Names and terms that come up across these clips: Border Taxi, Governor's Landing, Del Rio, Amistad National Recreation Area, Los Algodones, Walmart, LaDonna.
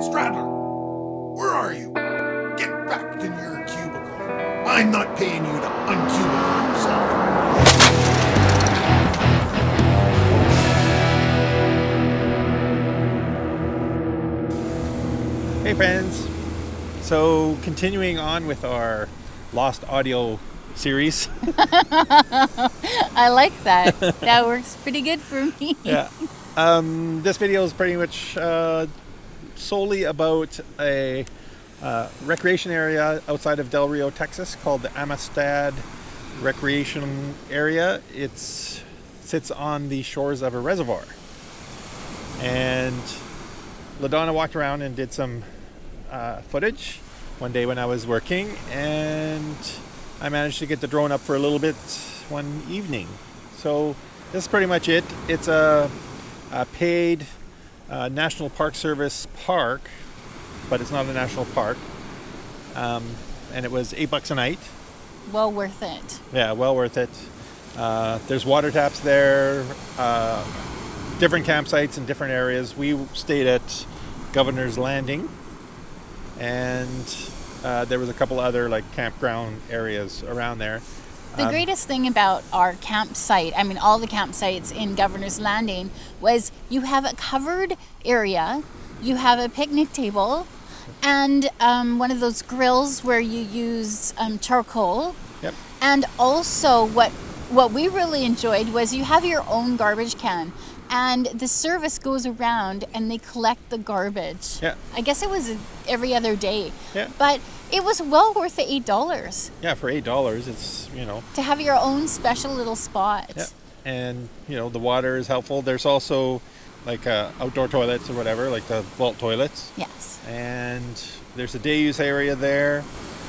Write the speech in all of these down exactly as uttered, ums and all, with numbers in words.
Straddler, where are you? Get back in your cubicle. I'm not paying you to uncubicle yourself. Hey friends. So continuing on with our lost audio series. I like that. That works pretty good for me. Yeah. Um, this video is pretty much uh, solely about a uh, recreation area outside of Del Rio, Texas, called the Amistad Recreation Area. It sits on the shores of a reservoir. And LaDonna walked around and did some uh, footage one day when I was working, and I managed to get the drone up for a little bit one evening. So this is pretty much it. It's a, a paid uh, National Park Service park, but it's not a national park. Um, and it was eight bucks a night. Well worth it. Yeah, well worth it. Uh, there's water taps there, uh, different campsites in different areas. We stayed at Governor's Landing, and Uh, there was a couple other like campground areas around there. The um, greatest thing about our campsite, I mean all the campsites in Governor's Landing, was you have a covered area, you have a picnic table, and um, one of those grills where you use um, charcoal. Yep. And also what what we really enjoyed was you have your own garbage can, and the service goes around and they collect the garbage. Yeah. I guess it was every other day. Yeah. But it was well worth the eight dollars. Yeah, for eight dollars, it's, you know, to have your own special little spot. Yeah. And, you know, the water is helpful. There's also like uh, outdoor toilets or whatever, like the vault toilets. Yes. And there's a day use area there.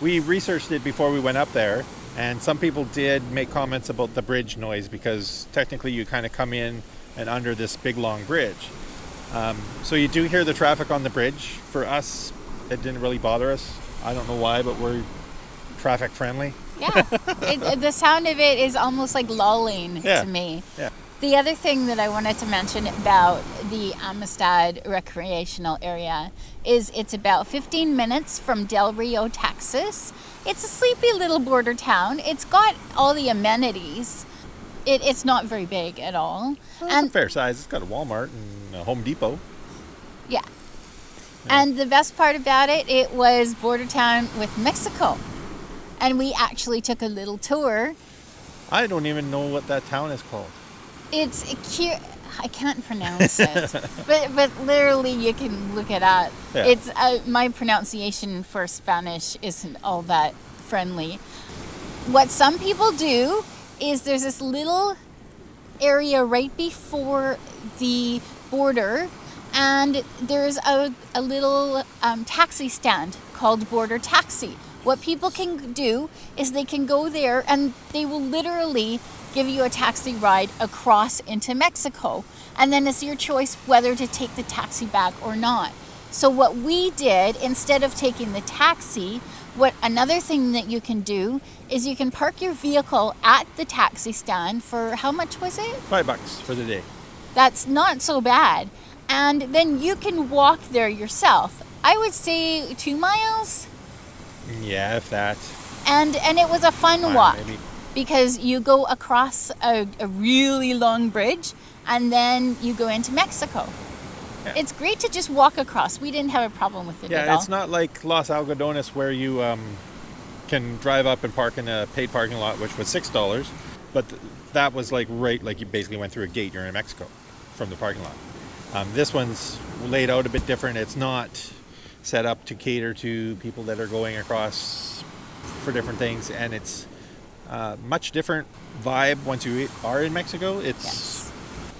We researched it before we went up there, and some people did make comments about the bridge noise, because technically you kind of come in and under this big long bridge. Um, so you do hear the traffic on the bridge. For us, it didn't really bother us. I don't know why, but we're traffic friendly. Yeah, it, the sound of it is almost like lulling yeah. to me. Yeah. The other thing that I wanted to mention about the Amistad Recreational Area is it's about fifteen minutes from Del Rio, Texas. It's a sleepy little border town. It's got all the amenities. It, it's not very big at all. Well, it's and a fair size. It's got a Walmart and a Home Depot. Yeah. yeah. And the best part about it, it was border town with Mexico. And we actually took a little tour. I don't even know what that town is called. It's cute. I can't pronounce it. but but literally you can look it up. Yeah. It's uh, my pronunciation for Spanish isn't all that friendly. What some people do is there's this little area right before the border, and there's a, a little um, taxi stand called Border Taxi. What people can do is they can go there and they will literally give you a taxi ride across into Mexico, and then it's your choice whether to take the taxi back or not. So what we did, instead of taking the taxi, what another thing that you can do is you can park your vehicle at the taxi stand for, how much was it? Five bucks for the day. That's not so bad. And then you can walk there yourself. I would say two miles. Yeah, if that. And and it was a fun Fine, walk maybe. Because you go across a, a really long bridge and then you go into Mexico. Yeah. It's great to just walk across. We didn't have a problem with it yeah, at all. Yeah, it's not like Los Algodones where you um, can drive up and park in a paid parking lot, which was six dollars. But th that was like right, like you basically went through a gate. You're in Mexico from the parking lot. Um, this one's laid out a bit different. It's not set up to cater to people that are going across for different things. And it's uh, much different vibe once you are in Mexico. It's... Yes.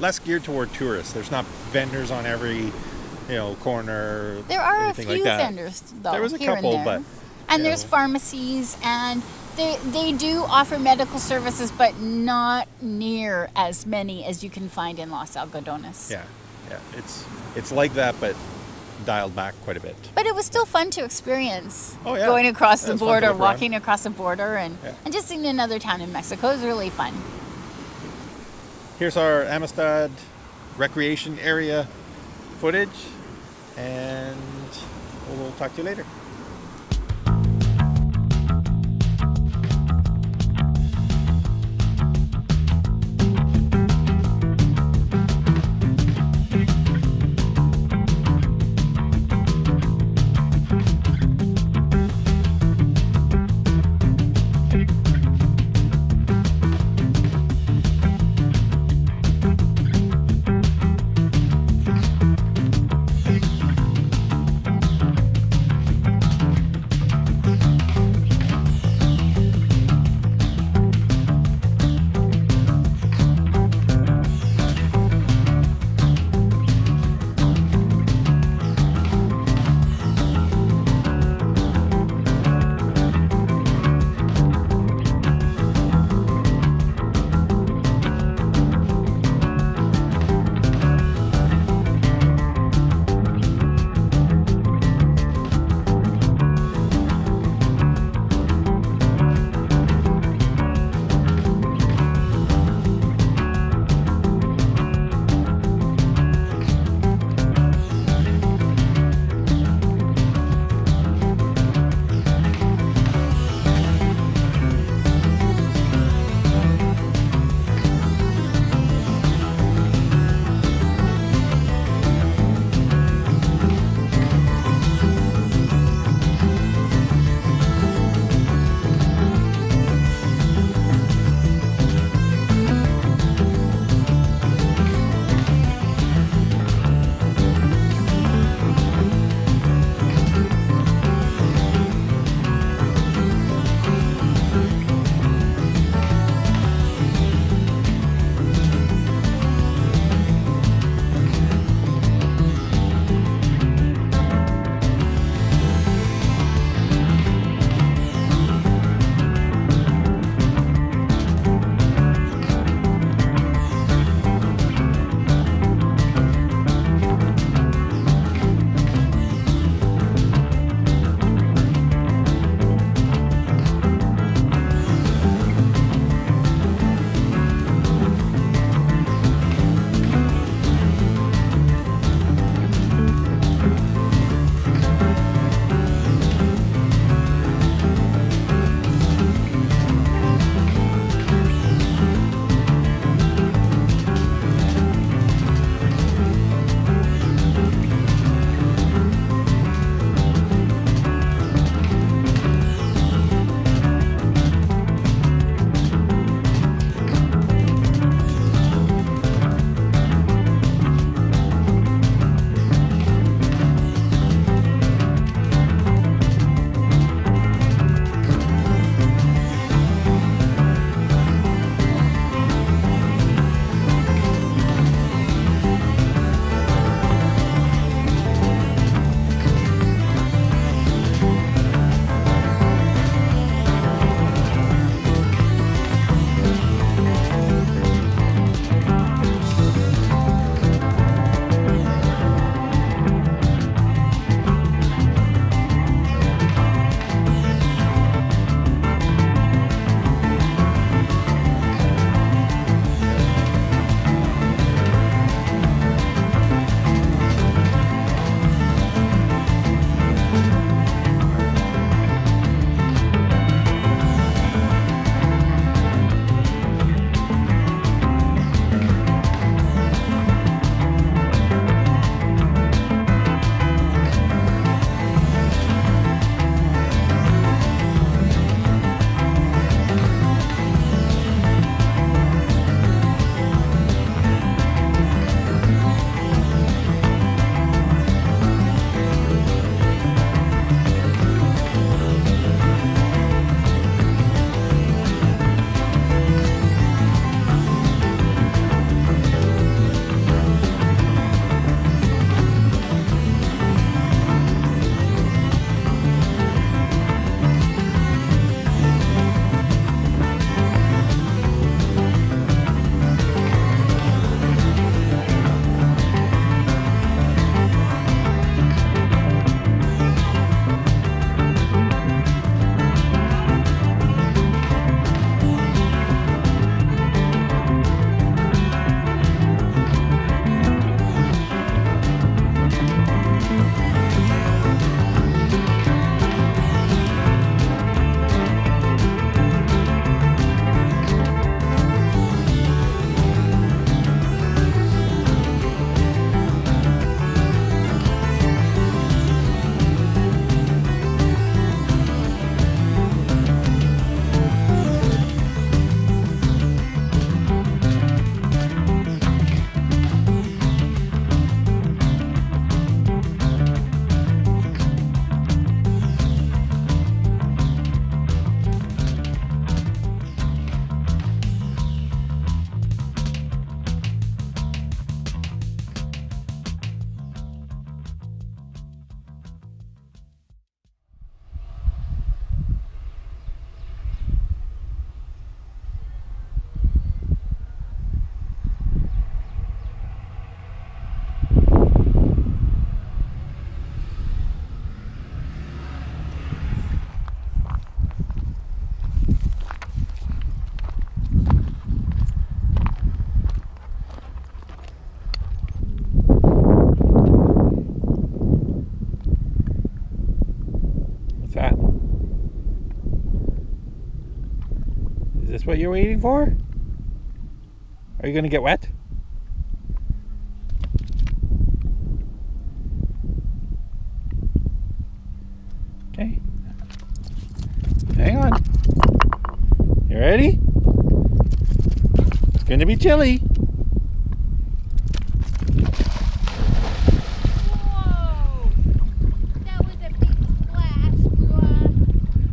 Less geared toward tourists. There's not vendors on every, you know, corner. There are a few like vendors, though. There was a here couple, and there. but and there's know. pharmacies, and they they do offer medical services, but not near as many as you can find in Los Algodones. Yeah, yeah, it's it's like that, but dialed back quite a bit. But it was still fun to experience. Oh yeah, going across yeah, the border, walking around. across the border, and yeah. and just seeing another town in Mexico is really fun. Here's our Amistad Recreation Area footage. and we'll talk to you later. That's what you're waiting for? Are you gonna get wet? Okay. Hang on. You ready? It's gonna be chilly. Whoa! That was a big splash, Ron.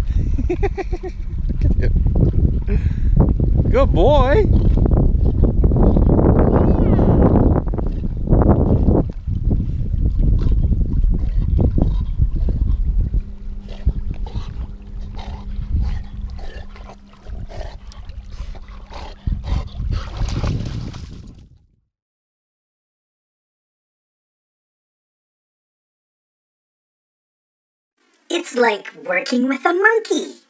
Look at him. Good boy. It's like working with a monkey.